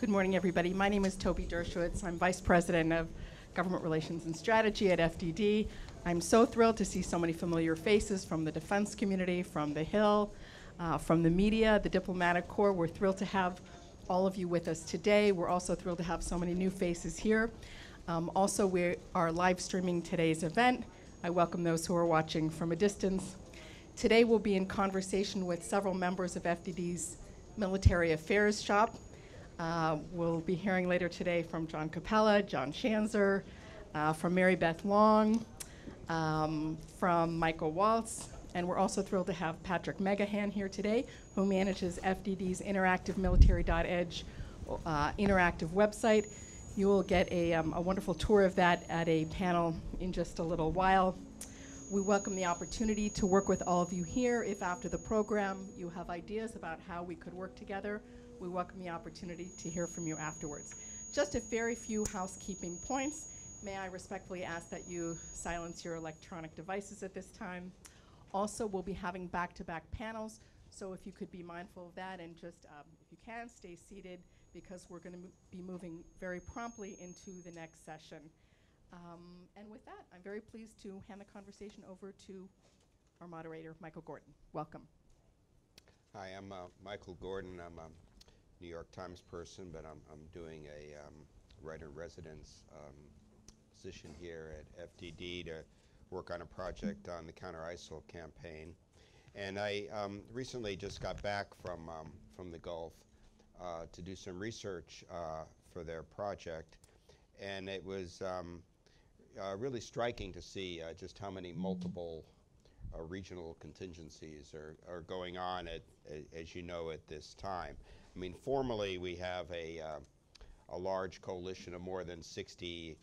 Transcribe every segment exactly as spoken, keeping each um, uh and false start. Good morning, everybody. My name is Toby Dershowitz. I'm Vice President of Government Relations and Strategy at F D D. I'm so thrilled to see so many familiar faces from the defense community, from the Hill, uh, from the media, the diplomatic corps. We're thrilled to have all of you with us today. We're also thrilled to have so many new faces here. Um, also, we are live streaming today's event. I welcome those who are watching from a distance. Today, we'll be in conversation with several members of F D D's Military Affairs Shop. Uh, we'll be hearing later today from John Cappello, John Schanzer, uh, from Mary Beth Long, um, from Michael Waltz, and we're also thrilled to have Patrick Megahan here today, who manages F D D's Interactive Military.edge uh, interactive website. You will get a, um, a wonderful tour of that at a panel in just a little while. We welcome the opportunity to work with all of you here. If after the program you have ideas about how we could work together, we welcome the opportunity to hear from you afterwards. Just a very few housekeeping points. May I respectfully ask that you silence your electronic devices at this time. Also, we'll be having back-to-back panels, so if you could be mindful of that and just, um, if you can, stay seated, because we're gonna mo- be moving very promptly into the next session. Um, and with that, I'm very pleased to hand the conversation over to our moderator, Michael Gordon. Welcome. Hi, I'm uh, Michael Gordon. I'm um, New York Times person, but I'm, I'm doing a um, writer-in-residence um, position here at F D D to work on a project on the counter-I S I L campaign. And I um, recently just got back from, um, from the Gulf uh, to do some research uh, for their project. And it was um, uh, really striking to see uh, just how many multiple uh, regional contingencies are, are going on, at, as you know, at this time. I mean, formally, we have a, uh, a large coalition of more than sixty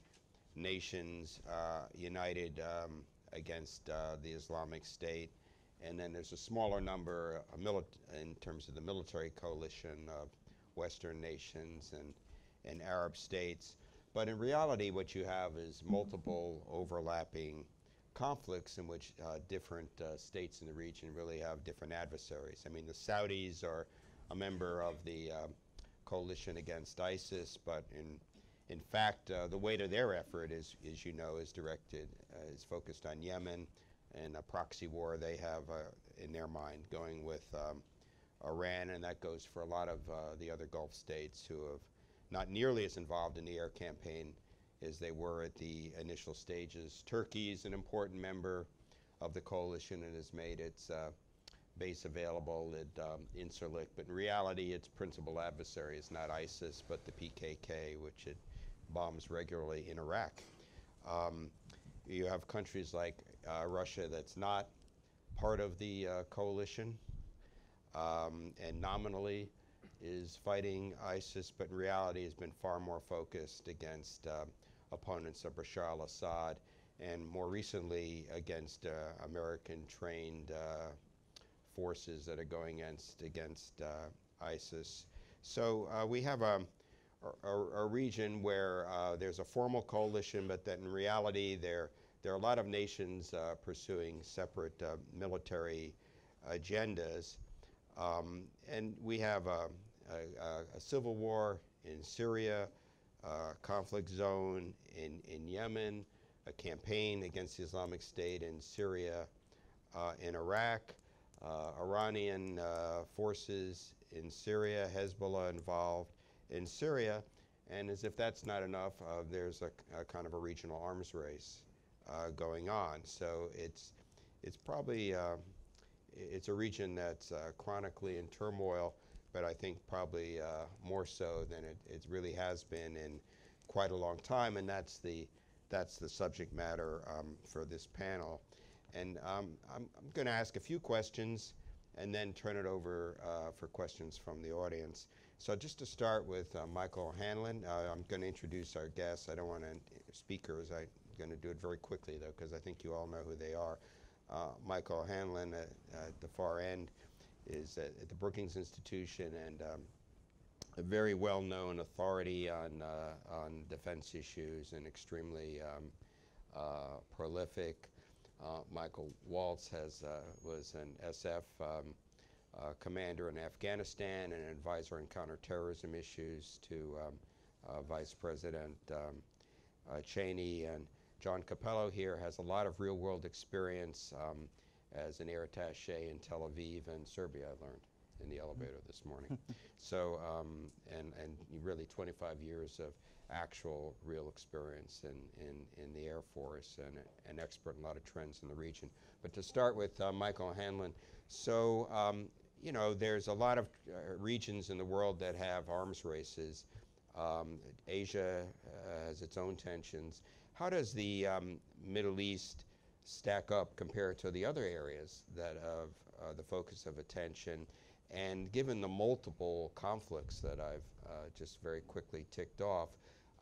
nations uh, united um, against uh, the Islamic State. And then there's a smaller number uh, mili in terms of the military coalition of Western nations and, and Arab states. But in reality, what you have is multiple overlapping conflicts in which uh, different uh, states in the region really have different adversaries. I mean, the Saudis are a member of the uh, coalition against ISIS, but in in fact, uh, the weight of their effort is, as you know, is directed, uh, is focused on Yemen and a proxy war they have uh, in their mind going with um, Iran, and that goes for a lot of uh, the other Gulf states who have not nearly as involved in the air campaign as they were at the initial stages. Turkey is an important member of the coalition and has made its uh, base available at um, Incirlik, but in reality, its principal adversary is not ISIS, but the P K K, which it bombs regularly in Iraq. Um, you have countries like uh, Russia that's not part of the uh, coalition um, and nominally is fighting ISIS, but in reality has been far more focused against uh, opponents of Bashar al-Assad and more recently against uh, American-trained uh, forces that are going against, against uh, ISIS. So uh, we have a, a, a region where uh, there's a formal coalition, but that in reality there, there are a lot of nations uh, pursuing separate uh, military agendas. Um, and we have a, a, a civil war in Syria, a conflict zone in, in Yemen, a campaign against the Islamic State in Syria, uh, in Iraq, Uh, Iranian uh, forces in Syria, Hezbollah involved in Syria, and as if that's not enough, uh, there's a, a kind of a regional arms race uh, going on. So it's it's probably uh, it's a region that's uh, chronically in turmoil, but I think probably uh, more so than it, it really has been in quite a long time, and that's the that's the subject matter um, for this panel. And um, I'm, I'm going to ask a few questions and then turn it over uh, for questions from the audience. So just to start with uh, Michael O'Hanlon, uh, I'm going to introduce our guests. I don't want to speakers. I'm going to do it very quickly, though, because I think you all know who they are. Uh, Michael O'Hanlon at, at the far end is at, at the Brookings Institution and um, a very well-known authority on, uh, on defense issues and extremely um, uh, prolific. Uh, Michael Waltz has, uh, was an S F um, uh, commander in Afghanistan and an advisor on counterterrorism issues to um, uh, Vice President um, uh, Cheney. And John Cappello here has a lot of real-world experience um, as an air attaché in Tel Aviv and Serbia, I learned in the elevator this morning. So, um, and, and really twenty-five years of actual real experience in, in, in the Air Force and an expert in a lot of trends in the region. But to start with, uh, Michael O'Hanlon, so, um, you know, there's a lot of uh, regions in the world that have arms races. Um, Asia uh, has its own tensions. How does the um, Middle East stack up compared to the other areas that have uh, the focus of attention? And given the multiple conflicts that I've uh, just very quickly ticked off,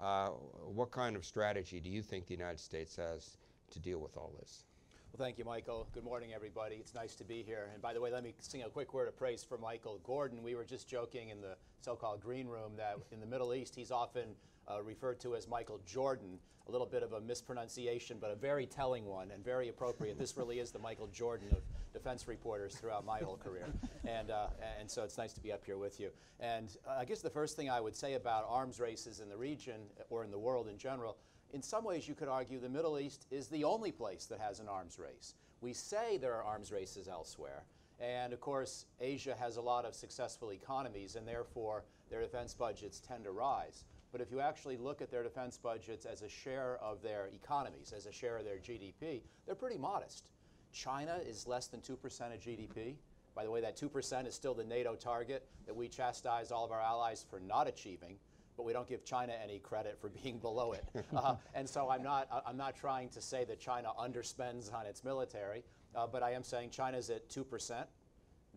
uh, what kind of strategy do you think the United States has to deal with all this? Well, thank you, Michael. Good morning, everybody. It's nice to be here. And by the way, let me sing a quick word of praise for Michael Gordon. We were just joking in the so-called green room that in the Middle East, he's often uh, referred to as Michael Jordan. A little bit of a mispronunciation, but a very telling one and very appropriate. This really is the Michael Jordan of defense reporters throughout my whole career. And, uh, and so it's nice to be up here with you. And uh, I guess the first thing I would say about arms races in the region or in the world in general, in some ways, you could argue the Middle East is the only place that has an arms race. We say there are arms races elsewhere. And of course, Asia has a lot of successful economies, and therefore their defense budgets tend to rise. But if you actually look at their defense budgets as a share of their economies, as a share of their G D P, they're pretty modest. China is less than two percent of G D P. By the way, that two percent is still the NATO target that we chastise all of our allies for not achieving. But we don't give China any credit for being below it. Uh, and so I'm not, I'm not trying to say that China underspends on its military, uh, but I am saying China's at two percent.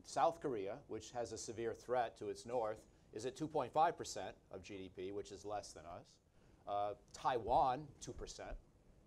South Korea, which has a severe threat to its north, is at two point five percent of G D P, which is less than us. Uh, Taiwan, two percent.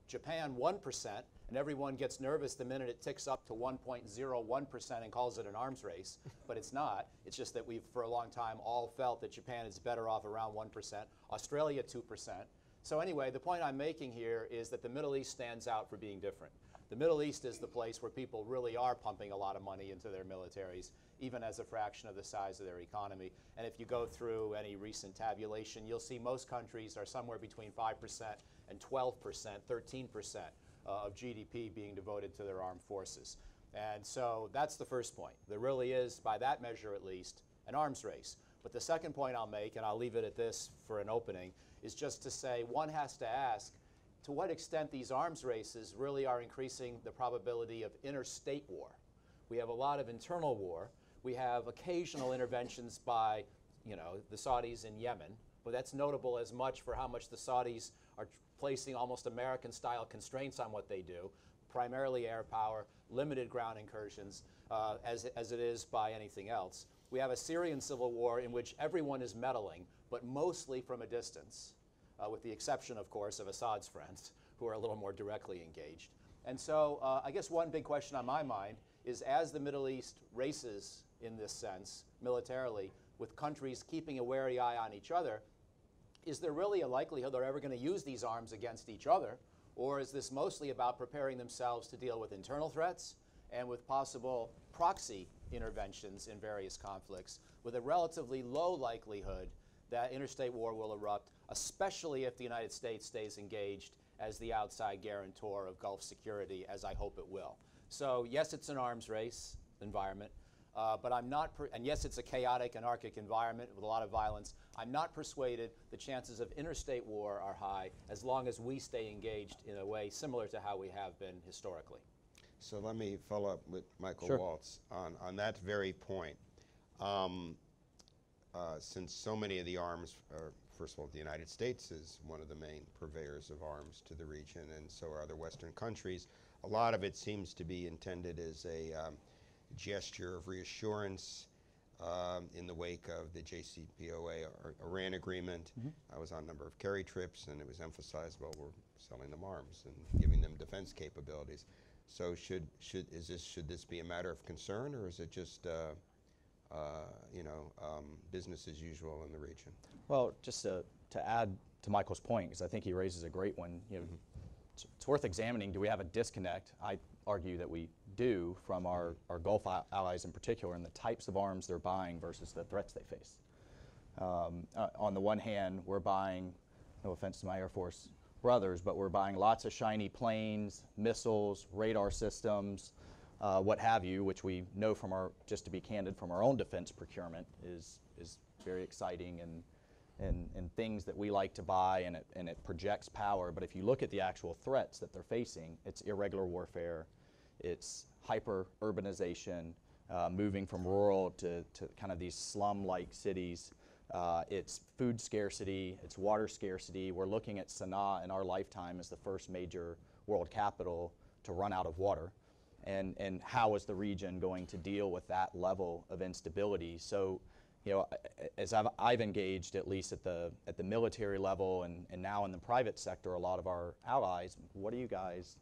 Japan, one percent. And everyone gets nervous the minute it ticks up to one point zero one percent and calls it an arms race. But it's not. It's just that we've, for a long time, all felt that Japan is better off around one percent. Australia, two percent. So anyway, the point I'm making here is that the Middle East stands out for being different. The Middle East is the place where people really are pumping a lot of money into their militaries, even as a fraction of the size of their economy. And if you go through any recent tabulation, you'll see most countries are somewhere between five percent and twelve percent, thirteen percent uh, of G D P being devoted to their armed forces. And so that's the first point. There really is, by that measure at least, an arms race. But the second point I'll make, and I'll leave it at this for an opening, is just to say one has to ask, to what extent these arms races really are increasing the probability of interstate war. We have a lot of internal war. We have occasional interventions by, you know, the Saudis in Yemen, but that's notable as much for how much the Saudis are placing almost American-style constraints on what they do, primarily air power, limited ground incursions, uh, as, as it is by anything else. We have a Syrian civil war in which everyone is meddling, but mostly from a distance. Uh, with the exception, of course, of Assad's friends, who are a little more directly engaged. And so uh, I guess one big question on my mind is, as the Middle East races in this sense, militarily, with countries keeping a wary eye on each other, is there really a likelihood they're ever going to use these arms against each other? Or is this mostly about preparing themselves to deal with internal threats and with possible proxy interventions in various conflicts with a relatively low likelihood that interstate war will erupt, especially if the United States stays engaged as the outside guarantor of Gulf security, as I hope it will? So yes, it's an arms race environment, uh, but I'm not, per and yes, it's a chaotic, anarchic environment with a lot of violence. I'm not persuaded the chances of interstate war are high as long as we stay engaged in a way similar to how we have been historically. So let me follow up with Michael sure. Waltz on, on that very point. Um, Uh, since so many of the arms, are, first of all, the United States is one of the main purveyors of arms to the region, and so are other Western countries. A lot of it seems to be intended as a um, gesture of reassurance um, in the wake of the J C P O A or Iran agreement. Mm-hmm. I was on a number of carry trips, and it was emphasized, well, we're selling them arms and giving them defense capabilities. So should, should, is this, should this be a matter of concern, or is it just uh, Uh, you know, um, business as usual in the region? Well, just to, to add to Michael's point, because I think he raises a great one, you know, mm-hmm. it's, it's worth examining, do we have a disconnect? I argue that we do from our, our Gulf allies in particular, and the types of arms they're buying versus the threats they face. Um, uh, on the one hand, we're buying, no offense to my Air Force brothers, but we're buying lots of shiny planes, missiles, radar systems, uh, what have you, which we know from our, just to be candid, from our own defense procurement is, is very exciting and, and, and things that we like to buy, and it, and it projects power. But if you look at the actual threats that they're facing, it's irregular warfare, it's hyper-urbanization, uh, moving from rural to, to kind of these slum-like cities. Uh, it's food scarcity, it's water scarcity. We're looking at Sana'a in our lifetime as the first major world capital to run out of water. And, and how is the region going to deal with that level of instability? So, you know, as I've, I've engaged, at least at the, at the military level and, and now in the private sector, a lot of our allies, what are you guys,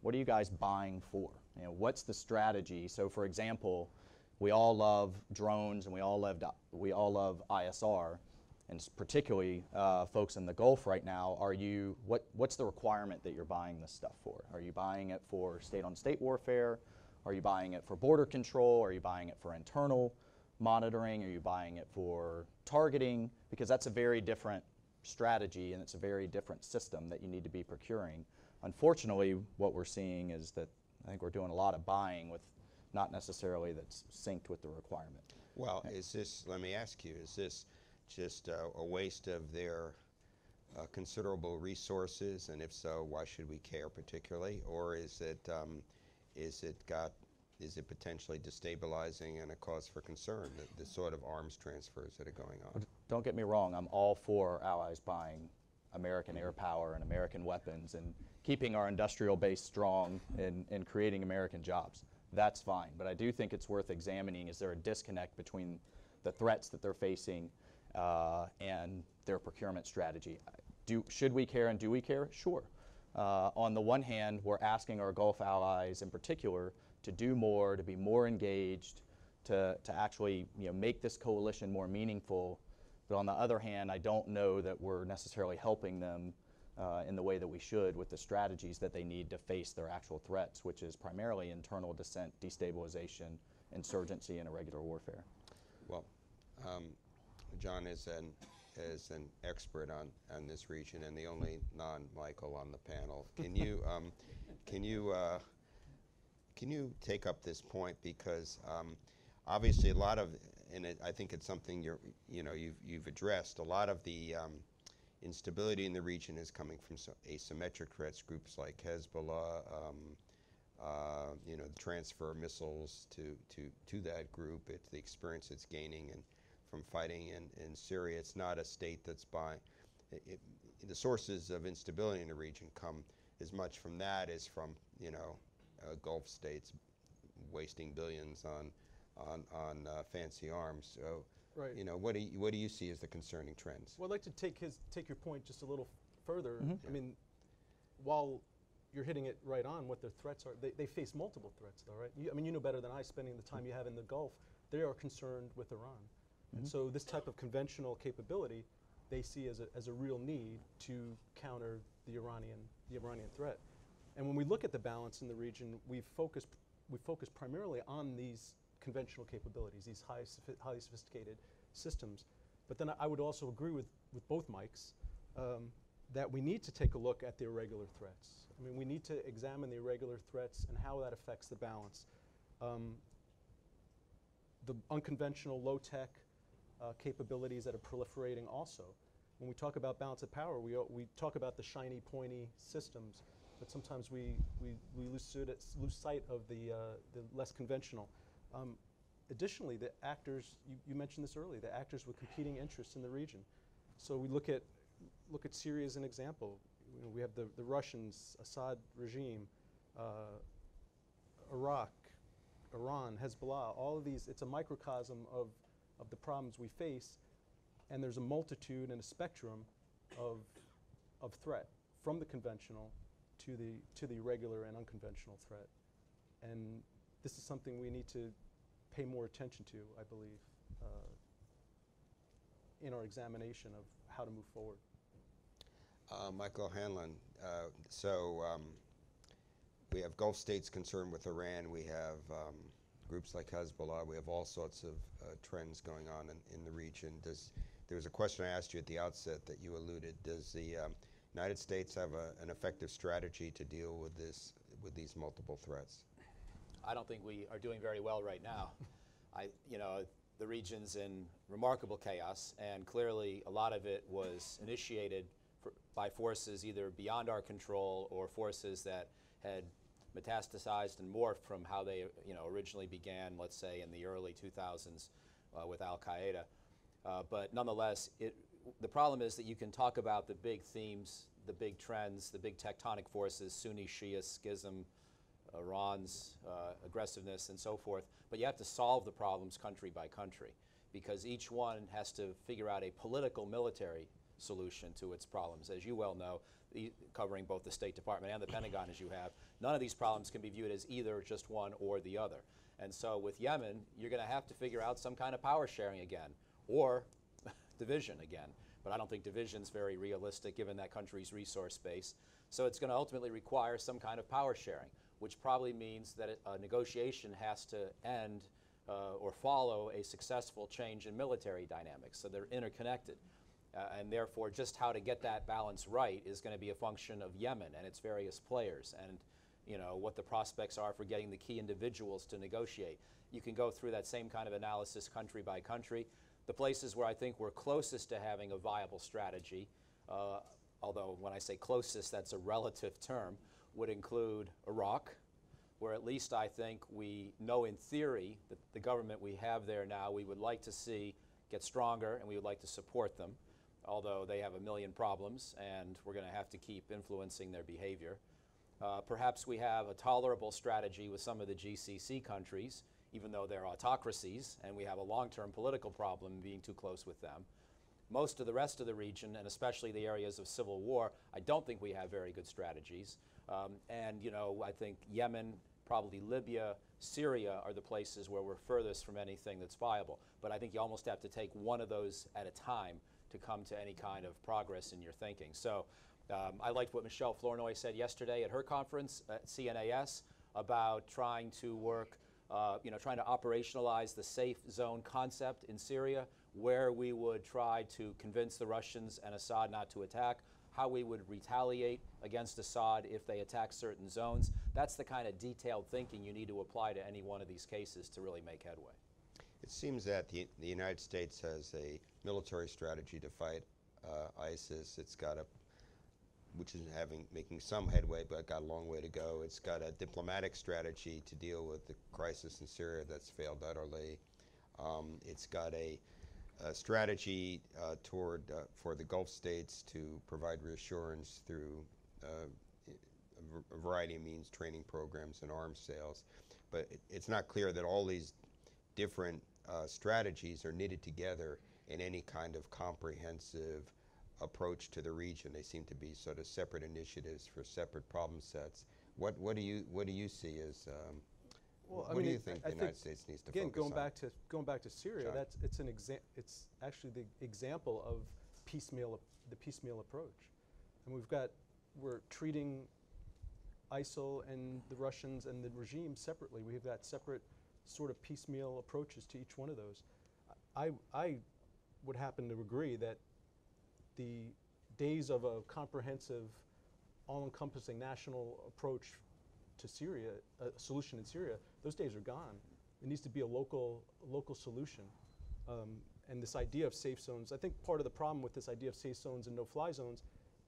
what are you guys buying for? You know, what's the strategy? So, for example, we all love drones, and we all love we all love I S R, and particularly uh, folks in the Gulf right now. Are you what? What's the requirement that you're buying this stuff for? Are you buying it for state-on-state warfare? Are you buying it for border control? Are you buying it for internal monitoring? Are you buying it for targeting? Because that's a very different strategy, and it's a very different system that you need to be procuring. Unfortunately, what we're seeing is that I think we're doing a lot of buying with. Not necessarily that's synced with the requirement. Well, is this, let me ask you, is this just a, a waste of their uh, considerable resources? And if so, why should we care particularly? Or is it, um, is it got, is it potentially destabilizing and a cause for concern, the, the sort of arms transfers that are going on? Don't get me wrong, I'm all for allies buying American air power and American weapons and keeping our industrial base strong and, and creating American jobs. That's fine, but I do think it's worth examining, is there a disconnect between the threats that they're facing uh, and their procurement strategy? Do, should we care and do we care? Sure. Uh, on the one hand, we're asking our Gulf allies in particular to do more, to be more engaged, to, to actually you know, make this coalition more meaningful. But on the other hand, I don't know that we're necessarily helping them Uh, in the way that we should with the strategies that they need to face their actual threats, which is primarily internal dissent, destabilization, insurgency, and irregular warfare. Well, um, John is an, is an expert on, on this region and the only non-Michael on the panel. Can you, um, can, you, uh, can you take up this point? Because um, obviously a lot of, and it, I think it's something you're, you know, you've, you've addressed, a lot of the um, instability in the region is coming from so asymmetric threats, groups like Hezbollah, um, uh, you know, the transfer of missiles to, to, to that group. It's the experience it's gaining and from fighting in, in Syria. It's not a state that's buying. It, it, the sources of instability in the region come as much from that as from, you know, uh, Gulf states wasting billions on, on, on uh, fancy arms. So, right. You know, what do you, what do you see as the concerning trends? Well, I'd like to take his take your point just a little further. Mm-hmm. Yeah. I mean, while you're hitting it right on, what their threats are, they, they face multiple threats, though, right? You, I mean, you know better than I. Spending the time you have in the Gulf, they are concerned with Iran, mm-hmm. and so this type of conventional capability, they see as a as a real need to counter the Iranian the Iranian threat. And when we look at the balance in the region, we focus we focus primarily on these conventional capabilities, these high sophi highly sophisticated systems. But then I, I would also agree with, with both Mikes um, that we need to take a look at the irregular threats. I mean, we need to examine the irregular threats and how that affects the balance. Um, the unconventional low-tech uh, capabilities that are proliferating also. When we talk about balance of power, we, we talk about the shiny, pointy systems, but sometimes we, we, we lose, lose sight of the, uh, the less conventional. Um, additionally, the actors, you, you mentioned this earlier, the actors with competing interests in the region. So we look at, look at Syria as an example. You know, we have the, the Russians, Assad regime, uh, Iraq, Iran, Hezbollah, all of these, it's a microcosm of, of the problems we face, and there's a multitude and a spectrum of, of threat, from the conventional to the, to the irregular and unconventional threat. And this is something we need to pay more attention to, I believe, uh, in our examination of how to move forward. Uh, Michael O'Hanlon, uh, so um, we have Gulf states concerned with Iran. We have um, groups like Hezbollah. We have all sorts of uh, trends going on in, in the region. Does, there was a question I asked you at the outset that you alluded. Does the um, United States have a, an effective strategy to deal with this, with these multiple threats? I don't think we are doing very well right now. I, you know, the region's in remarkable chaos, and clearly a lot of it was initiated for, by forces either beyond our control or forces that had metastasized and morphed from how they, you know, originally began, let's say, in the early two thousands uh, with al-Qaeda. Uh, but nonetheless, it, the problem is that you can talk about the big themes, the big trends, the big tectonic forces, Sunni, Shia, schism, Iran's uh, aggressiveness, and so forth. But you have to solve the problems country by country, because each one has to figure out a political military solution to its problems. As you well know, e covering both the State Department and the Pentagon as you have, none of these problems can be viewed as either just one or the other. And so with Yemen, you're going to have to figure out some kind of power sharing again, or division again. But I don't think division's very realistic given that country's resource base. So it's going to ultimately require some kind of power sharing, which probably means that it, a negotiation has to end uh, or follow a successful change in military dynamics. So they're interconnected. Uh, and therefore, just how to get that balance right is going to be a function of Yemen and its various players, and you know, what the prospects are for getting the key individuals to negotiate. You can go through that same kind of analysis country by country. The places where I think we're closest to having a viable strategy, uh, although when I say closest, that's a relative term, would include Iraq, where at least I think we know in theory that the government we have there now, we would like to see get stronger, and we would like to support them, although they have a million problems, and we're going to have to keep influencing their behavior. Uh, perhaps we have a tolerable strategy with some of the G C C countries, even though they're autocracies, and we have a long-term political problem being too close with them. Most of the rest of the region, and especially the areas of civil war, I don't think we have very good strategies. Um, and, you know, I think Yemen, probably Libya, Syria are the places where we're furthest from anything that's viable. But I think you almost have to take one of those at a time to come to any kind of progress in your thinking. So um, I liked what Michelle Flournoy said yesterday at her conference at C N A S about trying to work, Uh, you know, trying to operationalize the safe zone concept in Syria, where we would try to convince the Russians and Assad not to attack, how we would retaliate against Assad if they attack certain zones. That's the kind of detailed thinking you need to apply to any one of these cases to really make headway. It seems that the, the United States has a military strategy to fight uh, ISIS. It's got a, which is having, making some headway, but got a long way to go. It's got a diplomatic strategy to deal with the crisis in Syria that's failed utterly. Um, it's got a, a strategy uh, toward, uh, for the Gulf states to provide reassurance through uh, a variety of means, training programs and arms sales. But it, it's not clear that all these different uh, strategies are knitted together in any kind of comprehensive approach to the region. They seem to be sort of separate initiatives for separate problem sets. What what do you what do you see as um, well, what I mean, do you think I the think United States needs to again, focus going on? Back to going back to Syria, John. That's it's an exa it's actually the example of piecemeal the piecemeal approach, and we've got we're treating ISIL and the Russians and the regime separately. We've got separate sort of piecemeal approaches to each one of those. I I would happen to agree that the days of a comprehensive, all-encompassing national approach to Syria, a solution in Syria, those days are gone. It needs to be a local, local solution. Um, and this idea of safe zones, I think part of the problem with this idea of safe zones and no-fly zones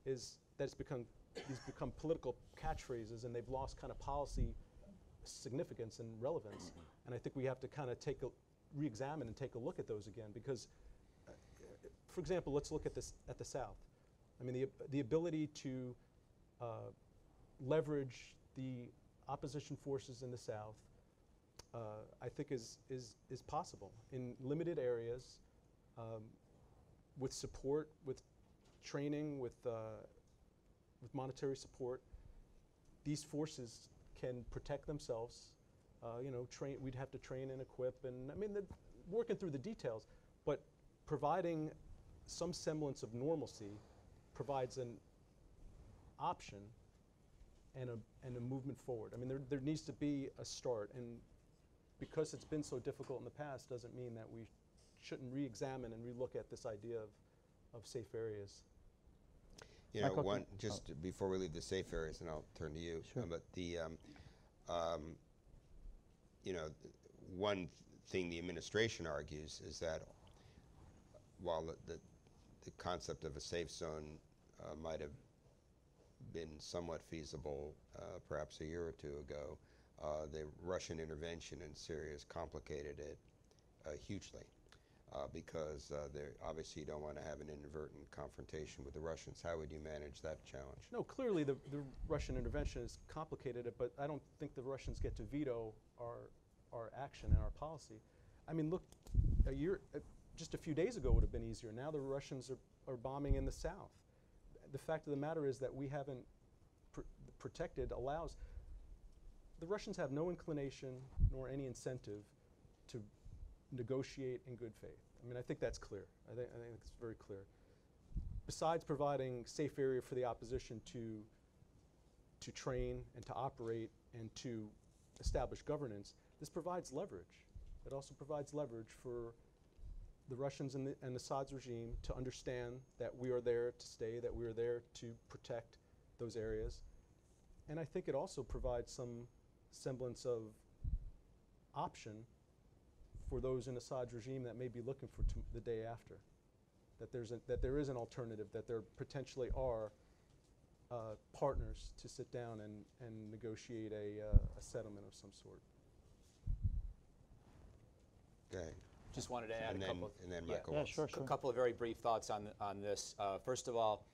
is that it's become, these become political catchphrases, and they've lost kind of policy significance and relevance. And I think we have to kind of take a, re-examine and take a look at those again, because for example, let's look at this at the South. I mean, the the ability to uh, leverage the opposition forces in the South, uh, I think, is is is possible in limited areas, um, with support, with training, with uh, with monetary support. These forces can protect themselves. Uh, you know, train. We'd have to train and equip, and I mean, the, working through the details, but providing some semblance of normalcy provides an option and a, and a movement forward. I mean, there, there needs to be a start. And because it's been so difficult in the past doesn't mean that we shouldn't re-examine and re-look at this idea of, of safe areas. You know, one, just oh. before we leave the safe areas, and I'll turn to you, sure. but the, um, um, you know, one thing the administration argues is that while the, the, the concept of a safe zone uh, might have been somewhat feasible uh, perhaps a year or two ago, uh, the Russian intervention in Syria has complicated it uh, hugely. Uh, because uh, they obviously don't want to have an inadvertent confrontation with the Russians. How would you manage that challenge? No, clearly the, the Russian intervention is complicated, but I don't think the Russians get to veto our, our action and our policy. I mean, look, a year, uh, just a few days ago would have been easier. Now the Russians are, are bombing in the south. The fact of the matter is that we haven't pr protected, allows, the Russians have no inclination nor any incentive to negotiate in good faith. I mean, I think that's clear. I think, I think it's very clear. Besides providing safe area for the opposition to, to train and to operate and to establish governance, this provides leverage. It also provides leverage for the Russians and, the, and Assad's regime to understand that we are there to stay, that we are there to protect those areas. And I think it also provides some semblance of option for those in Assad's regime that may be looking for t the day after, that there's a, that there is an alternative, that there potentially are uh, partners to sit down and, and negotiate a, uh, a settlement of some sort. Okay. Just wanted to add and a then, couple of, and then Michael yeah. Yeah, sure, sure. a couple of very brief thoughts on on this. Uh, first of all,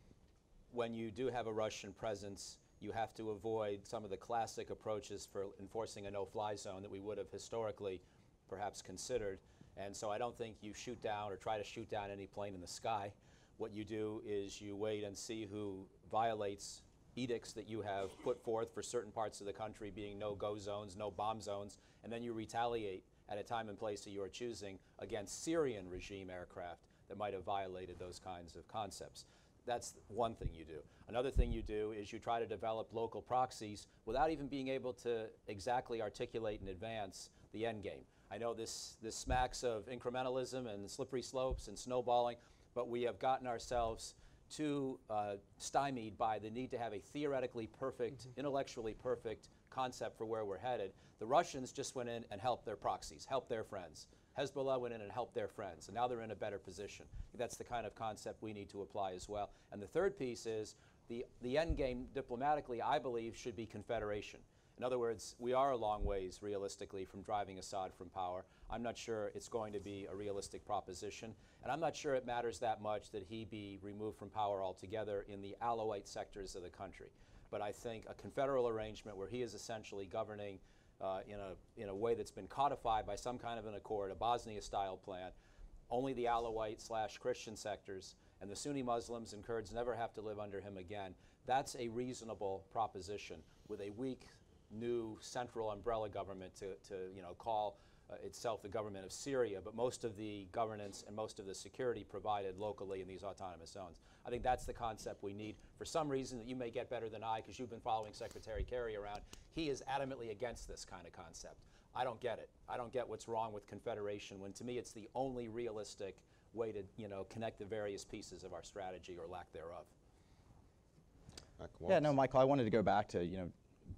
when you do have a Russian presence, you have to avoid some of the classic approaches for enforcing a no-fly zone that we would have historically perhaps considered. And so I don't think you shoot down or try to shoot down any plane in the sky. What you do is you wait and see who violates edicts that you have put forth for certain parts of the country being no-go zones, no bomb zones, and then you retaliate at a time and place that you are choosing against Syrian regime aircraft that might have violated those kinds of concepts. That's one thing you do. Another thing you do is you try to develop local proxies without even being able to exactly articulate in advance the end game. I know this, this smacks of incrementalism and slippery slopes and snowballing, but we have gotten ourselves too uh, stymied by the need to have a theoretically perfect, mm-hmm. intellectually perfect concept for where we're headed. The Russians just went in and helped their proxies, helped their friends. Hezbollah went in and helped their friends, and now they're in a better position. That's the kind of concept we need to apply as well. And the third piece is the, the end game diplomatically, I believe, should be confederation. In other words, we are a long ways, realistically, from driving Assad from power. I'm not sure it's going to be a realistic proposition. And I'm not sure it matters that much that he be removed from power altogether in the Alawite sectors of the country. But I think a confederal arrangement where he is essentially governing uh, in, a, in a way that's been codified by some kind of an accord, a Bosnia-style plan, only the Alawite slash Christian sectors, and the Sunni Muslims and Kurds never have to live under him again. That's a reasonable proposition with a weak new central umbrella government to, to you know, call uh, itself the government of Syria, but most of the governance and most of the security provided locally in these autonomous zones. I think that's the concept we need. For some reason that you may get better than I, because you've been following Secretary Kerry around, he is adamantly against this kind of concept. I don't get it. I don't get what's wrong with confederation when, to me, it's the only realistic way to you know, connect the various pieces of our strategy or lack thereof. Yeah, no, Michael, I wanted to go back to, you know,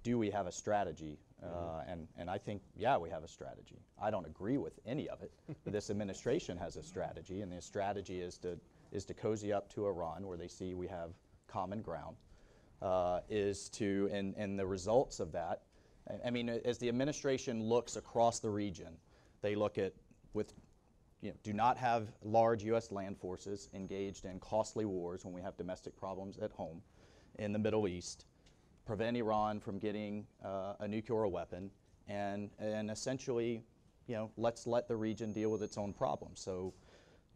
do we have a strategy? Uh, mm-hmm. and, and I think, yeah, we have a strategy. I don't agree with any of it, but this administration has a strategy, and the strategy is to, is to cozy up to Iran, where they see we have common ground, uh, is to, and, and the results of that, I, I mean, as the administration looks across the region, they look at, with, you know, do not have large U S land forces engaged in costly wars when we have domestic problems at home in the Middle East, prevent Iran from getting uh, a nuclear weapon, and, and essentially, you know, let's let the region deal with its own problems. So,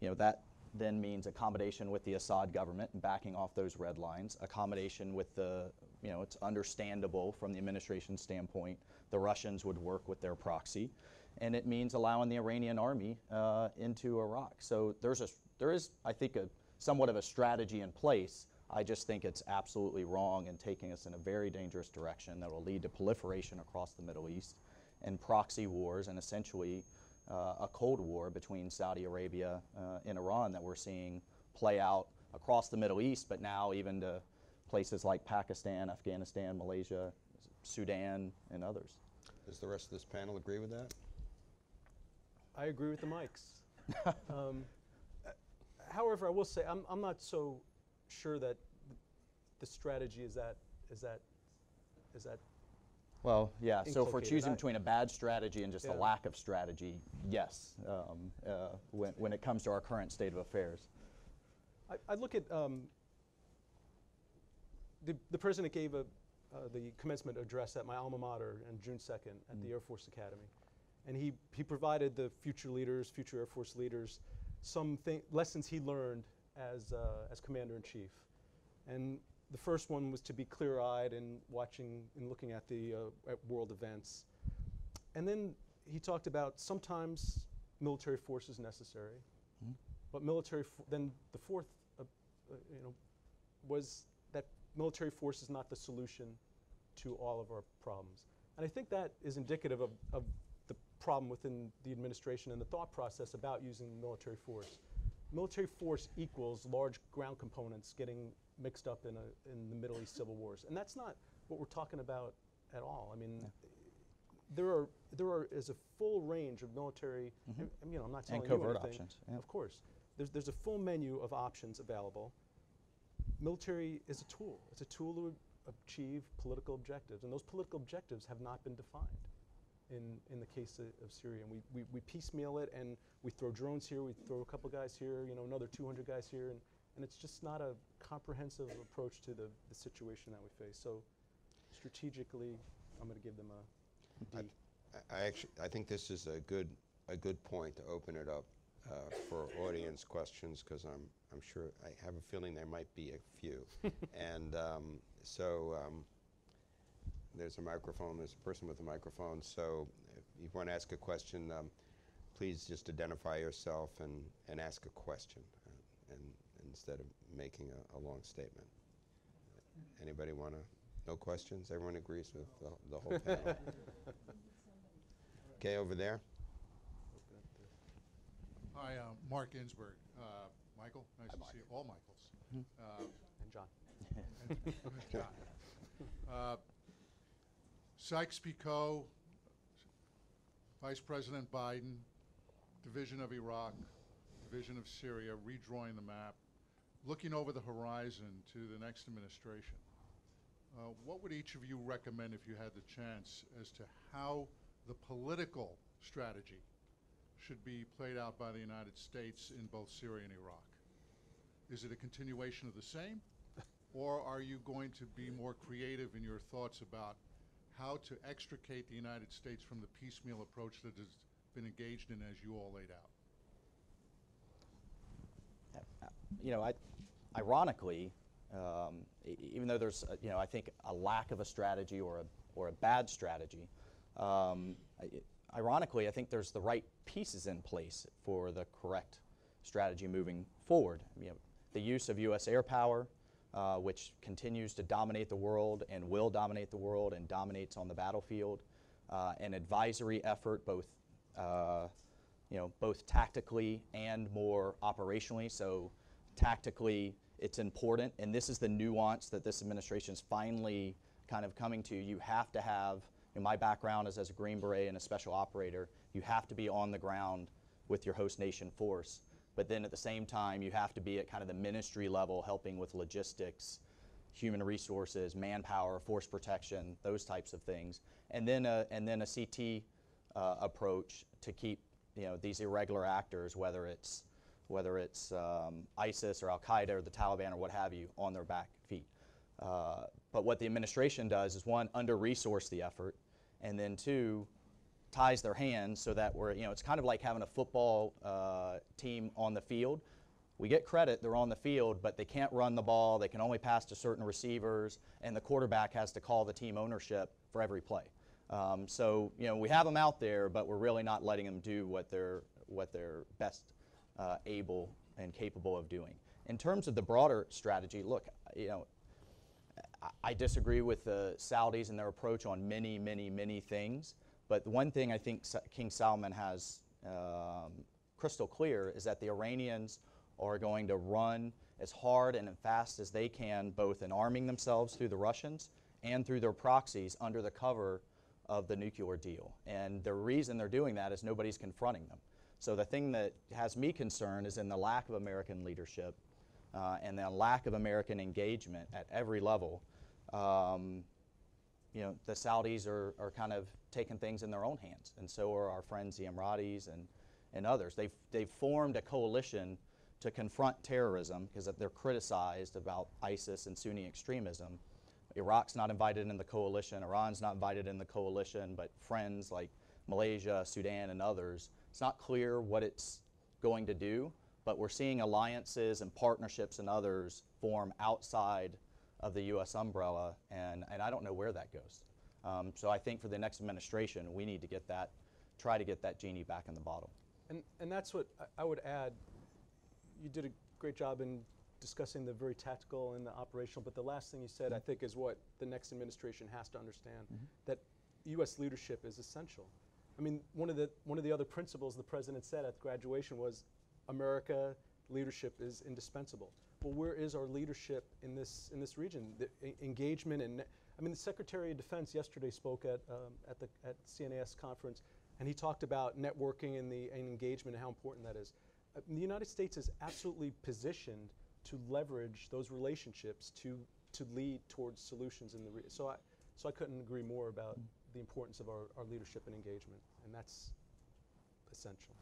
you know, that then means accommodation with the Assad government and backing off those red lines, accommodation with the, you know, it's understandable from the administration's standpoint, the Russians would work with their proxy, and it means allowing the Iranian army uh, into Iraq. So there's a, there is, I think, a somewhat of a strategy in place. I just think it's absolutely wrong and taking us in a very dangerous direction that will lead to proliferation across the Middle East and proxy wars and essentially uh, a Cold War between Saudi Arabia uh, and Iran that we're seeing play out across the Middle East, but now even to places like Pakistan, Afghanistan, Malaysia, Sudan, and others. Does the rest of this panel agree with that? I agree with the mics. um, however, I will say I'm, I'm not so sure that the strategy is that is that is that well, yeah, so if we're choosing between a bad strategy and just yeah. a lack of strategy, yes, um, uh, when, when it comes to our current state of affairs. I, I look at um, the, the president gave a, uh, the commencement address at my alma mater on June second at mm. the Air Force Academy, and he, he provided the future leaders, future Air Force leaders, some lessons he learned as, uh, as commander-in-chief. And the first one was to be clear-eyed and watching and looking at the uh, at world events. And then he talked about sometimes military force is necessary, mm-hmm. but military fo then the fourth, uh, uh, you know, was that military force is not the solution to all of our problems. And I think that is indicative of, of the problem within the administration and the thought process about using military force. Military force equals large ground components getting mixed up in a in the Middle East civil wars, and that's not what we're talking about at all. I mean, no. there are there are is a full range of military. Mm-hmm. I mean, you know, I'm not telling and you covert anything. Options, yeah. Of course, there's there's a full menu of options available. Military is a tool. It's a tool to achieve political objectives, and those political objectives have not been defined in in the case of, of Syria. And we, we we piecemeal it, and we throw drones here, we throw a couple guys here, you know, another two hundred guys here, and. And it's just not a comprehensive approach to the, the situation that we face. So strategically, I'm going to give them a D. I, I actually, I think this is a good, a good point to open it up uh, for audience questions, because I'm, I'm sure I have a feeling there might be a few. And um, so um, there's a microphone. There's a person with a microphone. So if you want to ask a question, um, please just identify yourself and, and ask a question. Uh, and instead of making a, a long statement. Anybody want to? No questions? Everyone agrees with the, the whole panel? Okay, over there. Hi, uh, Mark Ginsburg. Uh, Michael, nice Hi, to Mark. see you. All Michaels. Mm-hmm. uh, and John. And John. Uh, Sykes-Picot, Vice President Biden, division of Iraq, division of Syria, redrawing the map. Looking over the horizon to the next administration, uh, what would each of you recommend if you had the chance as to how the political strategy should be played out by the United States in both Syria and Iraq? Is it a continuation of the same, or are you going to be more creative in your thoughts about how to extricate the United States from the piecemeal approach that has been engaged in as you all laid out? You know, I, ironically, um, e even though there's, uh, you know, I think a lack of a strategy or a, or a bad strategy, um, I, ironically, I think there's the right pieces in place for the correct strategy moving forward. You know, the use of U S air power, uh, which continues to dominate the world and will dominate the world and dominates on the battlefield, uh, an advisory effort, both, uh, you know, both tactically and more operationally. So tactically, it's important, and this is the nuance that this administration is finally kind of coming to. You have to have, you know, my background is as a Green Beret and a special operator, you have to be on the ground with your host nation force, but then at the same time, you have to be at kind of the ministry level helping with logistics, human resources, manpower, force protection, those types of things, and then a, and then a C T uh, approach to keep, you know, these irregular actors, whether it's whether it's um, ISIS or Al-Qaeda or the Taliban or what have you, on their back feet. Uh, but what the administration does is, one, under-resource the effort, and then two, ties their hands so that we're, you know, it's kind of like having a football uh, team on the field. We get credit, they're on the field, but they can't run the ball, they can only pass to certain receivers, and the quarterback has to call the team ownership for every play. Um, so, you know, we have them out there, but we're really not letting them do what they're, what they're best Uh, able and capable of doing. In terms of the broader strategy, look, you know, I disagree with the Saudis and their approach on many, many, many things. But the one thing I think King Salman has um, crystal clear is that the Iranians are going to run as hard and as fast as they can, both in arming themselves through the Russians and through their proxies under the cover of the nuclear deal. And the reason they're doing that is nobody's confronting them. So the thing that has me concerned is in the lack of American leadership uh, and the lack of American engagement at every level. Um, you know, the Saudis are, are kind of taking things in their own hands, and so are our friends the Emiratis and, and others. They've, they've formed a coalition to confront terrorism because they're criticized about ISIS and Sunni extremism. Iraq's not invited in the coalition, Iran's not invited in the coalition, but friends like Malaysia, Sudan, and others. It's not clear what it's going to do, but we're seeing alliances and partnerships and others form outside of the U S umbrella, and, and I don't know where that goes. Um, so I think for the next administration, we need to get that, try to get that genie back in the bottle. And, and that's what I would add. You did a great job in discussing the very tactical and the operational, but the last thing you said, mm-hmm. I think, is what the next administration has to understand, mm-hmm. that U S leadership is essential. I mean, one of the one of the other principles the president said at graduation was, America leadership is indispensable. Well, where is our leadership in this in this region? The engagement and I mean, the Secretary of Defense yesterday spoke at um, at the at C N A S conference, and he talked about networking and the and engagement and how important that is. Uh, the United States is absolutely positioned to leverage those relationships to to lead towards solutions in the region. So I so I couldn't agree more about the importance of our, our leadership and engagement, and that's essential.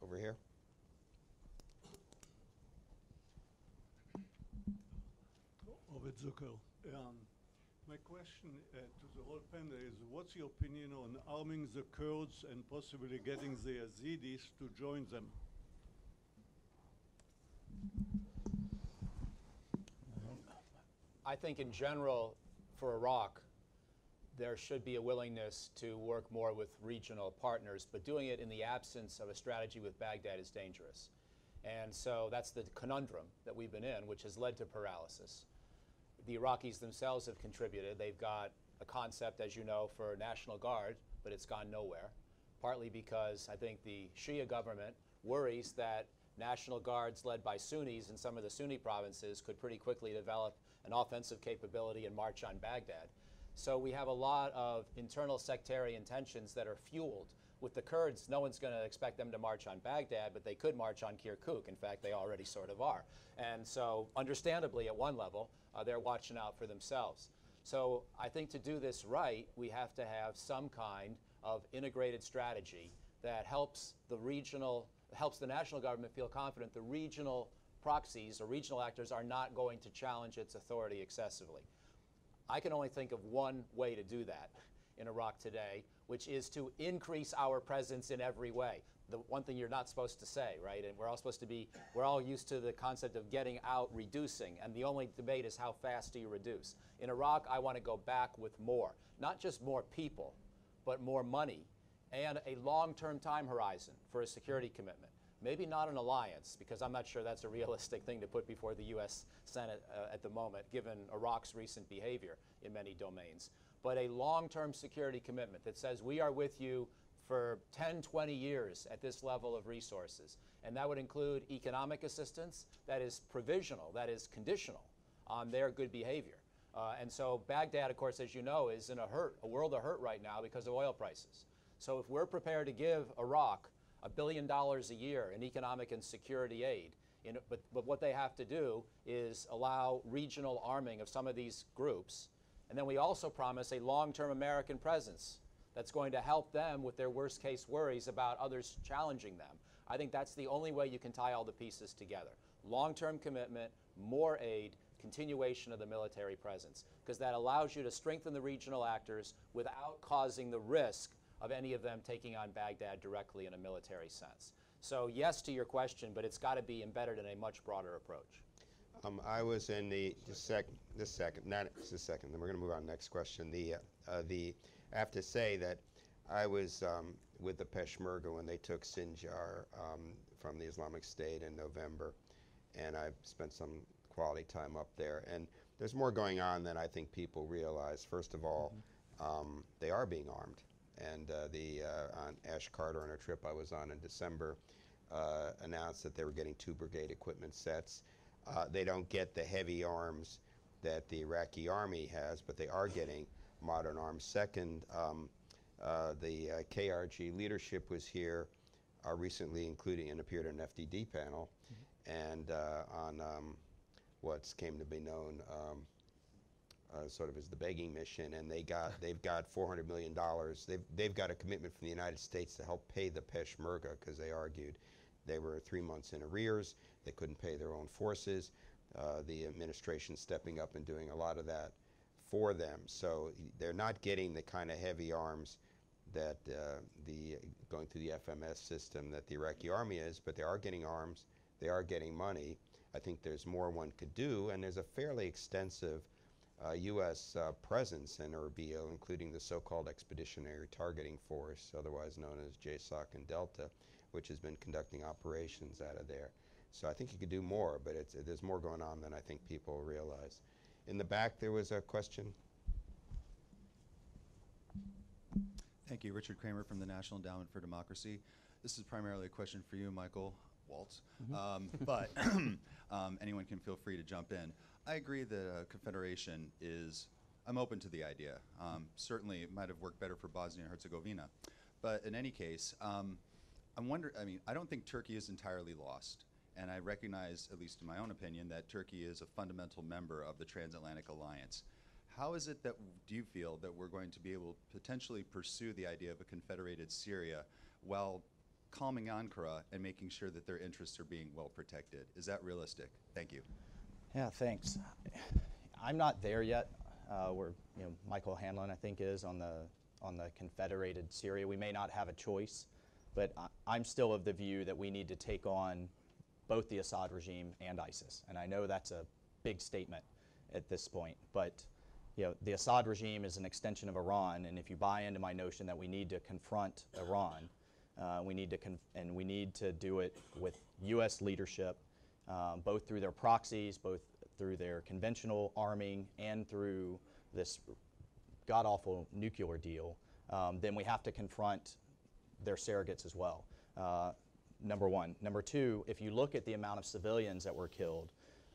Over here. Ovid Zucker. Um, my question uh, to the whole panel is, what's your opinion on arming the Kurds and possibly getting the Yazidis to join them? I think in general, for Iraq, there should be a willingness to work more with regional partners, but doing it in the absence of a strategy with Baghdad is dangerous. And so that's the conundrum that we've been in, which has led to paralysis. The Iraqis themselves have contributed. They've got a concept, as you know, for National Guard, but it's gone nowhere, partly because I think the Shia government worries that National Guards led by Sunnis in some of the Sunni provinces could pretty quickly develop an offensive capability and march on Baghdad. So we have a lot of internal sectarian tensions that are fueled. With the Kurds, no one's going to expect them to march on Baghdad, but they could march on Kirkuk. In fact, they already sort of are. And so understandably, at one level, uh, they're watching out for themselves. So I think to do this right, we have to have some kind of integrated strategy that helps the regional, helps the national government feel confident the regional proxies or regional actors are not going to challenge its authority excessively. I can only think of one way to do that in Iraq today, which is to increase our presence in every way. The one thing you're not supposed to say, right? And we're all supposed to be, we're all used to the concept of getting out, reducing, and the only debate is how fast do you reduce. In Iraq, I want to go back with more, not just more people, but more money and a long-term time horizon for a security commitment. Maybe not an alliance, because I'm not sure that's a realistic thing to put before the U S Senate uh, at the moment, given Iraq's recent behavior in many domains. But a long-term security commitment that says we are with you for ten, twenty years at this level of resources. And that would include economic assistance that is provisional, that is conditional on their good behavior. Uh, and so Baghdad, of course, as you know, is in a hurt, a world of hurt right now because of oil prices. So if we're prepared to give Iraq a billion dollars a year in economic and security aid. In, but, but what they have to do is allow regional arming of some of these groups. And then we also promise a long-term American presence that's going to help them with their worst-case worries about others challenging them. I think that's the only way you can tie all the pieces together. Long-term commitment, more aid, continuation of the military presence, because that allows you to strengthen the regional actors without causing the risk of any of them taking on Baghdad directly in a military sense. So yes to your question, but it's got to be embedded in a much broader approach. Um, I was in the just sec this second, not this second. Then we're going to move on to the next question. The uh, uh, the I have to say that I was um, with the Peshmerga when they took Sinjar um, from the Islamic State in November, and I've spent some quality time up there. And there's more going on than I think people realize. First of all, mm-hmm. um, they are being armed. And uh, the uh, on Ash Carter, on a trip I was on in December, uh, announced that they were getting two brigade equipment sets. Uh, they don't get the heavy arms that the Iraqi army has, but they are getting modern arms. Second, um, uh, the uh, K R G leadership was here uh, recently, including and appeared on an F D D panel, mm-hmm. and uh, on um, what's came to be known um, Uh, sort of as the begging mission, and they got they've got four hundred million dollars. They've they've got a commitment from the United States to help pay the Peshmerga, because they argued they were three months in arrears. They couldn't pay their own forces. Uh, the administration stepping up and doing a lot of that for them. So they're not getting the kind of heavy arms that uh, the going through the F M S system that the Iraqi army is, but they are getting arms. They are getting money. I think there's more one could do, and there's a fairly extensive Uh, U S uh, presence in Erbil, including the so-called Expeditionary Targeting Force, otherwise known as JSOC and Delta, which has been conducting operations out of there. So I think you could do more, but it's, uh, there's more going on than I think people realize. In the back, there was a question. Thank you. Richard Kramer from the National Endowment for Democracy. This is primarily a question for you, Michael Waltz, mm-hmm. um, but um, anyone can feel free to jump in. I agree that uh, confederation is, I'm open to the idea. Um, certainly it might have worked better for Bosnia and Herzegovina. But in any case, um, I'm wonder, I mean, I don't think Turkey is entirely lost. And I recognize, at least in my own opinion, that Turkey is a fundamental member of the Transatlantic Alliance. How is it that, do you feel, that we're going to be able to potentially pursue the idea of a confederated Syria while calming Ankara and making sure that their interests are being well protected? Is that realistic? Thank you. Yeah, thanks. I'm not there yet. Uh, where you know Michael O'Hanlon, I think, is on the on the confederated Syria. We may not have a choice, but I, I'm still of the view that we need to take on both the Assad regime and ISIS. And I know that's a big statement at this point, but you know the Assad regime is an extension of Iran. And if you buy into my notion that we need to confront Iran, uh, we need to conf- and we need to do it with U S leadership. Um, both through their proxies, both through their conventional arming, and through this god-awful nuclear deal, um, then we have to confront their surrogates as well, uh, number one. Number two, if you look at the amount of civilians that were killed,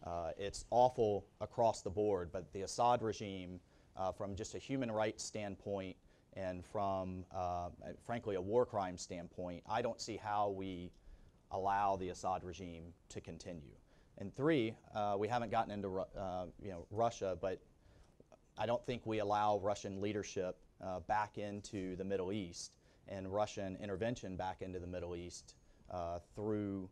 uh, it's awful across the board, but the Assad regime, uh, from just a human rights standpoint and from, uh, frankly, a war crime standpoint, I don't see how we allow the Assad regime to continue. And three, uh, we haven't gotten into uh, you know Russia, but I don't think we allow Russian leadership uh, back into the Middle East and Russian intervention back into the Middle East uh, through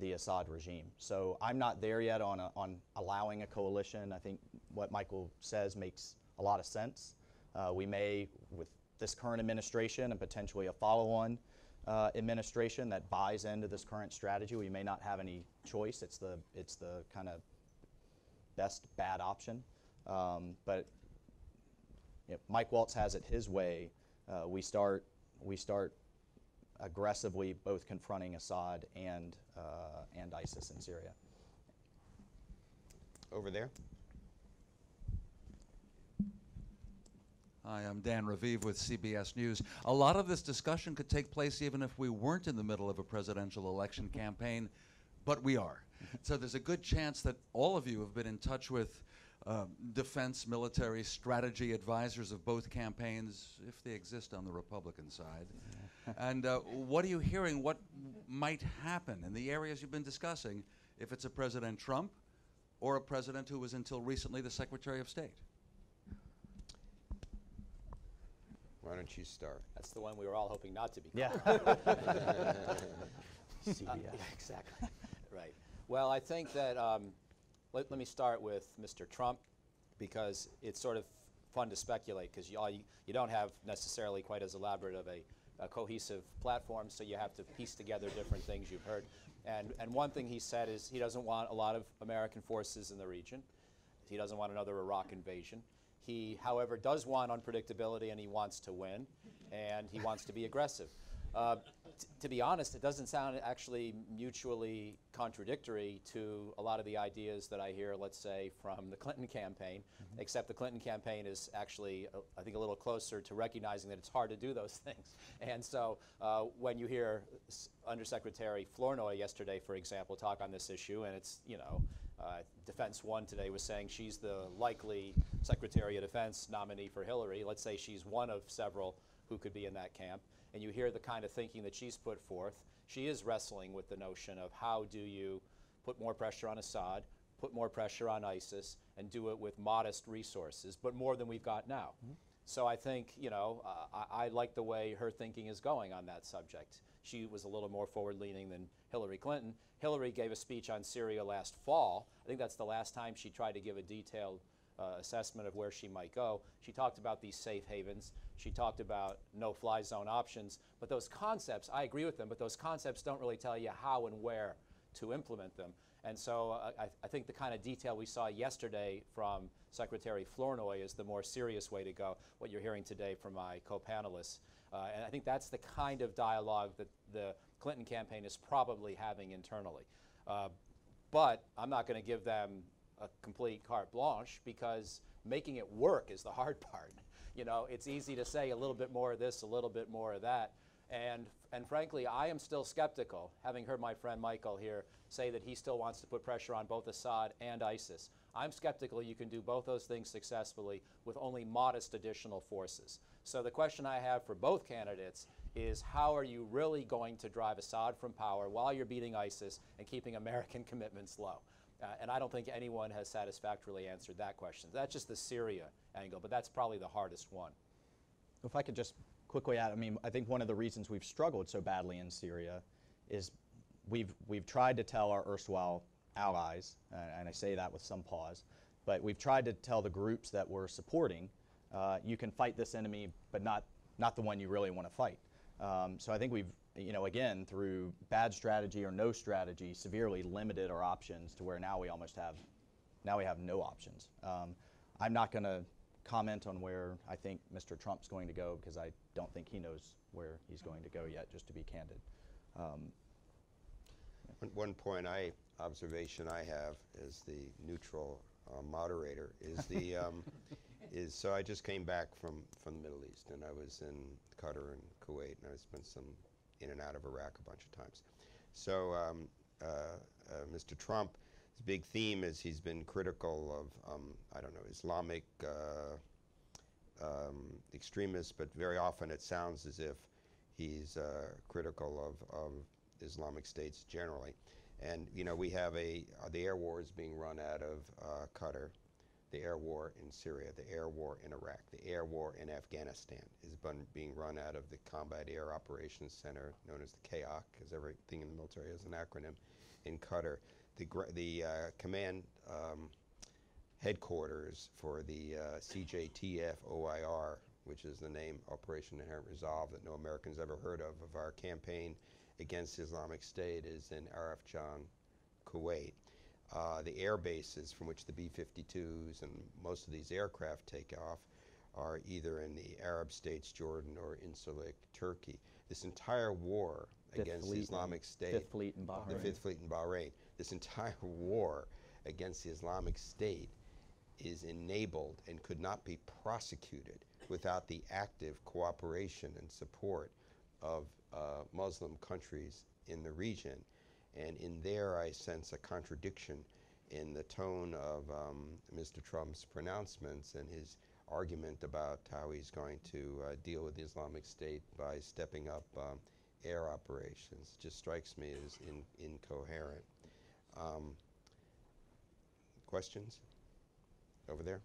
the Assad regime. So I'm not there yet on a, on allowing a coalition. I think what Michael says makes a lot of sense. Uh, we may, with this current administration and potentially a follow-on Uh, administration that buys into this current strategy, we may not have any choice. It's the it's the kind of best bad option. Um, but you know, Mike Waltz has it his way. Uh, we start we start aggressively both confronting Assad and uh, and ISIS in Syria. Over there. Hi, I'm Dan Raviv with C B S News. A lot of this discussion could take place even if we weren't in the middle of a presidential election campaign, but we are. So there's a good chance that all of you have been in touch with uh, defense, military, strategy advisors of both campaigns, if they exist on the Republican side. And uh, what are you hearing? What might happen in the areas you've been discussing if it's a President Trump or a president who was until recently the Secretary of State? Why don't you start? That's the one we were all hoping not to be. Yeah. C B S. Uh, yeah, exactly. Right. Well, I think that um, let, let me start with Mister Trump, because it's sort of fun to speculate, because you, you, you don't have necessarily quite as elaborate of a, a cohesive platform, so you have to piece together different things you've heard. And, and one thing he said is he doesn't want a lot of American forces in the region. He doesn't want another Iraq invasion. He, however, does want unpredictability, and he wants to win, and he wants to be aggressive. Uh, t to be honest, it doesn't sound actually mutually contradictory to a lot of the ideas that I hear, let's say, from the Clinton campaign, mm-hmm. except the Clinton campaign is actually, uh, I think, a little closer to recognizing that it's hard to do those things. And so uh, when you hear S Undersecretary Flournoy yesterday, for example, talk on this issue, and it's, you know, Uh, Defense One today was saying she's the likely Secretary of Defense nominee for Hillary. Let's say she's one of several who could be in that camp. And you hear the kind of thinking that she's put forth. She is wrestling with the notion of how do you put more pressure on Assad, put more pressure on ISIS, and do it with modest resources, but more than we've got now. Mm-hmm. So I think, you know, uh, I, I like the way her thinking is going on that subject. She was a little more forward-leaning than Hillary Clinton. Hillary gave a speech on Syria last fall. I think that's the last time she tried to give a detailed uh, assessment of where she might go. She talked about these safe havens. She talked about no-fly zone options. But those concepts, I agree with them, but those concepts don't really tell you how and where to implement them. And so uh, I, I think the kind of detail we saw yesterday from Secretary Flournoy is the more serious way to go, what you're hearing today from my co-panelists. Uh, and I think that's the kind of dialogue that the Clinton campaign is probably having internally. Uh, but I'm not going to give them a complete carte blanche, because making it work is the hard part. You know, it's easy to say a little bit more of this, a little bit more of that. And, and frankly, I am still skeptical, having heard my friend Michael here say that he still wants to put pressure on both Assad and ISIS. I'm skeptical you can do both those things successfully with only modest additional forces. So the question I have for both candidates is, how are you really going to drive Assad from power while you're beating ISIS and keeping American commitments low? Uh, and I don't think anyone has satisfactorily answered that question. That's just the Syria angle, but that's probably the hardest one. If I could just quickly add, I mean, I think one of the reasons we've struggled so badly in Syria is we've, we've tried to tell our erstwhile allies, uh, and I say that with some pause, but we've tried to tell the groups that we're supporting, uh, you can fight this enemy, but not, not the one you really want to fight. Um, so I think we've, you know, again, through bad strategy or no strategy, severely limited our options to where now we almost have, now we have no options. Um, I'm not going to comment on where I think Mister Trump's going to go, because I don't think he knows where he's going to go yet, just to be candid. Um, One point I observation I have as the neutral uh, moderator is the um, is so I just came back from from the Middle East, and I was in Qatar and Kuwait, and I spent some in and out of Iraq a bunch of times. So um, uh, uh, Mister Trump's big theme is he's been critical of um, I don't know Islamic uh, um, extremists, but very often it sounds as if he's uh, critical of, of Islamic states generally. And, you know, we have a, uh, the air war is being run out of uh, Qatar, the air war in Syria, the air war in Iraq, the air war in Afghanistan is been being run out of the Combat Air Operations Center, known as the C A O C, because everything in the military is an acronym, in Qatar. The, gr the uh, command um, headquarters for the uh, C J T F O I R, which is the name Operation Inherent Resolve that no American's ever heard of, of our campaign against Islamic State, is in Arfjan, Kuwait. Uh, the air bases from which the B fifty-twos and most of these aircraft take off are either in the Arab states, Jordan, or Incirlik, Turkey. This entire war Fifth against Fleet Islamic State, Fifth Fleet in Bahrain. the Fifth Fleet in Bahrain, this entire war against the Islamic State is enabled and could not be prosecuted without the active cooperation and support of Uh, Muslim countries in the region. And in there I sense a contradiction in the tone of um, Mister Trump's pronouncements and his argument about how he's going to uh, deal with the Islamic State by stepping up um, air operations. Just strikes me as in, incoherent. Um, questions? Over there.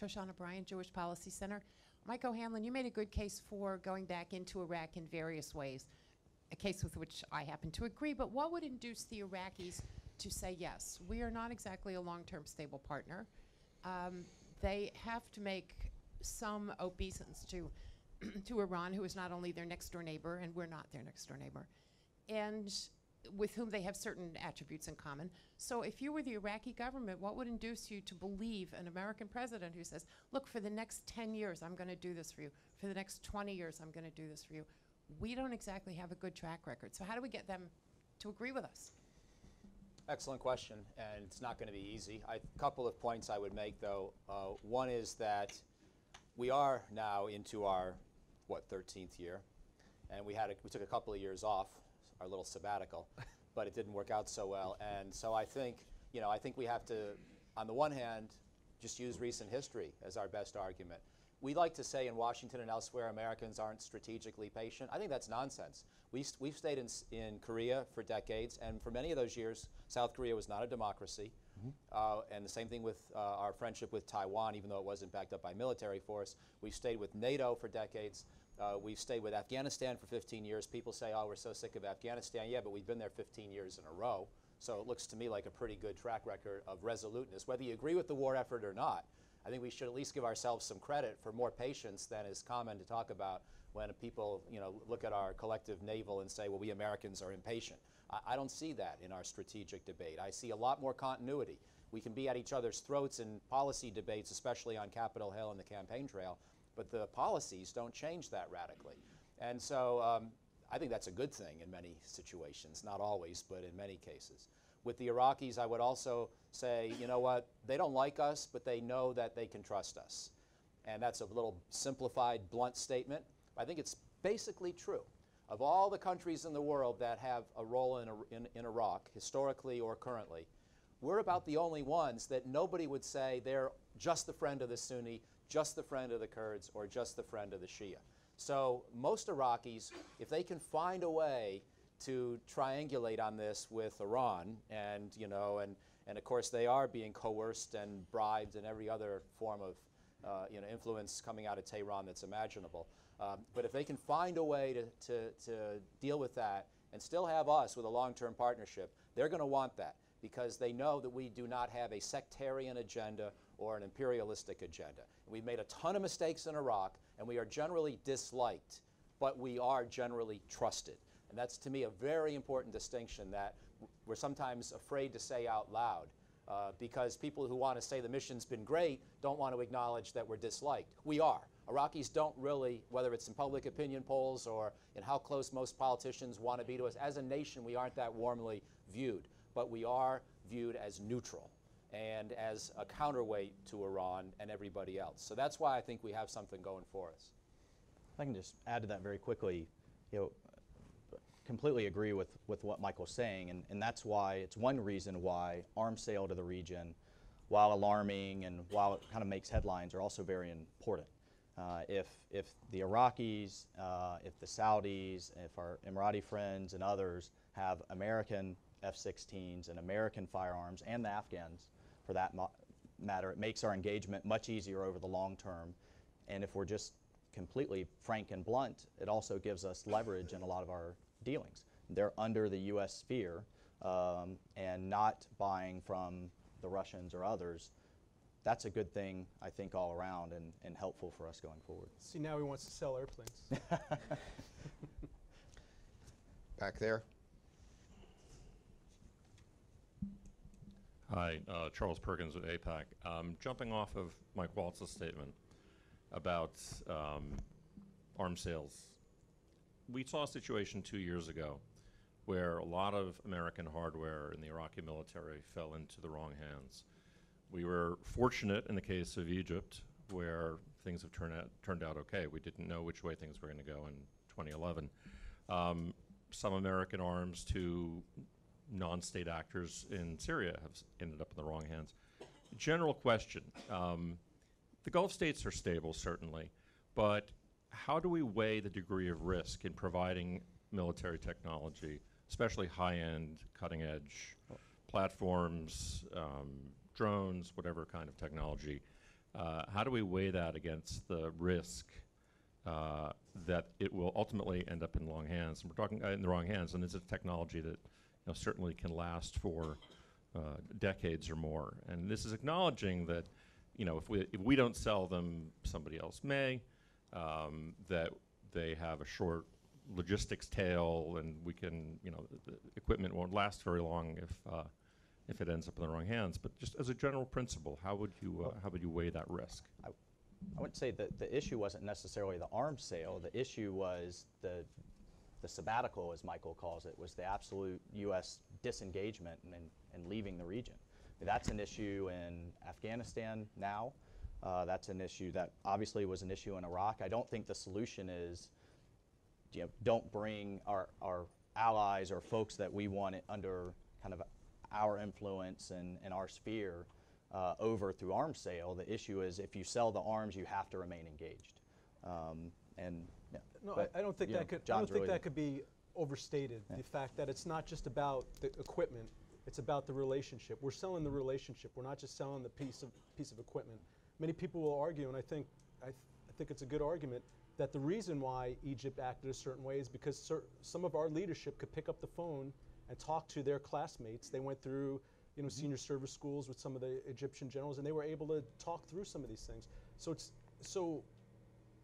Shoshana Bryan, Jewish Policy Center. Michael O'Hanlon, you made a good case for going back into Iraq in various ways, a case with which I happen to agree, but what would induce the Iraqis to say yes? We are not exactly a long-term stable partner. Um, they have to make some obeisance to, to Iran, who is not only their next-door neighbor, and we're not their next-door neighbor. And with whom they have certain attributes in common. So if you were the Iraqi government, what would induce you to believe an American president who says, look, for the next ten years, I'm going to do this for you. For the next twenty years, I'm going to do this for you. We don't exactly have a good track record. So how do we get them to agree with us? Excellent question, and it's not going to be easy. I, a couple of points I would make, though. Uh, one is that we are now into our, what, thirteenth year, and we had a, we took a couple of years off, our little sabbatical, but it didn't work out so well. And so I think, you know, I think we have to, on the one hand, just use recent history as our best argument. We like to say in Washington and elsewhere, Americans aren't strategically patient. I think that's nonsense. We st we've stayed in, in Korea for decades, and for many of those years, South Korea was not a democracy. Mm-hmm. uh, and the same thing with uh, our friendship with Taiwan, even though it wasn't backed up by military force. We've stayed with NATO for decades. Uh, we've stayed with Afghanistan for fifteen years. People say, oh, we're so sick of Afghanistan. Yeah, but we've been there fifteen years in a row. So it looks to me like a pretty good track record of resoluteness, whether you agree with the war effort or not. I think we should at least give ourselves some credit for more patience than is common to talk about when people, you know, look at our collective navel and say, well, we Americans are impatient. I, I don't see that in our strategic debate. I see a lot more continuity. We can be at each other's throats in policy debates, especially on Capitol Hill and the campaign trail, but the policies don't change that radically. And so um, I think that's a good thing in many situations, not always, but in many cases. With the Iraqis, I would also say, you know what, they don't like us, but they know that they can trust us. And that's a little simplified, blunt statement. I think it's basically true. Of all the countries in the world that have a role in, in, in Iraq, historically or currently, we're about the only ones that nobody would say they're just the friend of the Sunni, just the friend of the Kurds, or just the friend of the Shia. So most Iraqis, if they can find a way to triangulate on this with Iran, and you know, and and of course they are being coerced and bribed and every other form of uh, you know, influence coming out of Tehran that's imaginable. Um, but if they can find a way to, to to deal with that and still have us with a long-term partnership, they're going to want that because they know that we do not have a sectarian agenda or an imperialistic agenda. We've made a ton of mistakes in Iraq, and we are generally disliked, but we are generally trusted. And that's, to me, a very important distinction that we're sometimes afraid to say out loud uh, because people who want to say the mission's been great don't want to acknowledge that we're disliked. We are. Iraqis don't really, whether it's in public opinion polls or in how close most politicians want to be to us, as a nation we aren't that warmly viewed, but we are viewed as neutral and as a counterweight to Iran and everybody else. So that's why I think we have something going for us. If I can just add to that very quickly, you know, completely agree with, with what Michael's saying, and, and that's why it's one reason why arms sale to the region, while alarming and while it kind of makes headlines, are also very important. Uh, if, if the Iraqis, uh, if the Saudis, if our Emirati friends and others have American F sixteens and American firearms, and the Afghans for that matter, it makes our engagement much easier over the long term. And if we're just completely frank and blunt, it also gives us leverage in a lot of our dealings. They're under the U S sphere um, and not buying from the Russians or others. That's a good thing, I think, all around and, and helpful for us going forward. See, now he wants to sell airplanes. Back there. Hi, uh, Charles Perkins with AIPAC. Um, jumping off of Mike Waltz's statement about um, arms sales, we saw a situation two years ago where a lot of American hardware in the Iraqi military fell into the wrong hands. We were fortunate in the case of Egypt where things have turned out, turned out okay. We didn't know which way things were going to go in twenty eleven. Um, some American arms to non-state actors in Syria have ended up in the wrong hands. General question. Um, the Gulf states are stable, certainly, but how do we weigh the degree of risk in providing military technology, especially high-end, cutting-edge platforms, um, drones, whatever kind of technology? Uh, how do we weigh that against the risk uh, that it will ultimately end up in wrong hands? And we're talking uh, in the wrong hands, and it's a technology that, you know, certainly can last for uh, decades or more. And this is acknowledging that, you know, if we if we don't sell them, somebody else may. Um, that they have a short logistics tail, and we can, you know, the, the equipment won't last very long if uh, if it ends up in the wrong hands. But just as a general principle, how would you uh, how would you weigh that risk? I, I would say that the issue wasn't necessarily the arms sale. The issue was the the sabbatical, as Michael calls it, was the absolute U S disengagement and, and, and leaving the region. That's an issue in Afghanistan now. Uh, that's an issue that obviously was an issue in Iraq. I don't think the solution is, you know, don't bring our, our allies or folks that we want it under kind of our influence and, and our sphere uh, over through arms sale. The issue is if you sell the arms, you have to remain engaged. Um, and yeah, no, I, I don't think that know, could. John's I don't think really that could be overstated. Yeah. The fact that it's not just about the equipment. It's about the relationship. We're selling the relationship. We're not just selling the piece of piece of equipment. Many people will argue, and I think I, th I think it's a good argument, that the reason why Egypt acted a certain way is because cer some of our leadership could pick up the phone and talk to their classmates. They went through, you know, mm-hmm. senior service schools with some of the Egyptian generals, and they were able to talk through some of these things. So it's so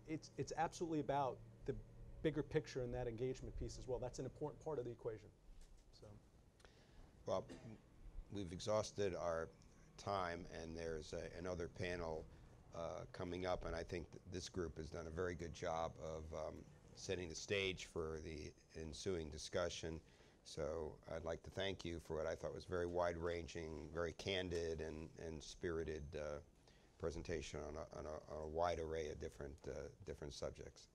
it's it's absolutely about the bigger picture and that engagement piece as well. That's an important part of the equation. Well, we've exhausted our time, and there's a, another panel uh, coming up, and I think th this group has done a very good job of um, setting the stage for the ensuing discussion. So I'd like to thank you for what I thought was very wide-ranging, very candid, and, and spirited uh, presentation on a, on, a, on a wide array of different, uh, different subjects.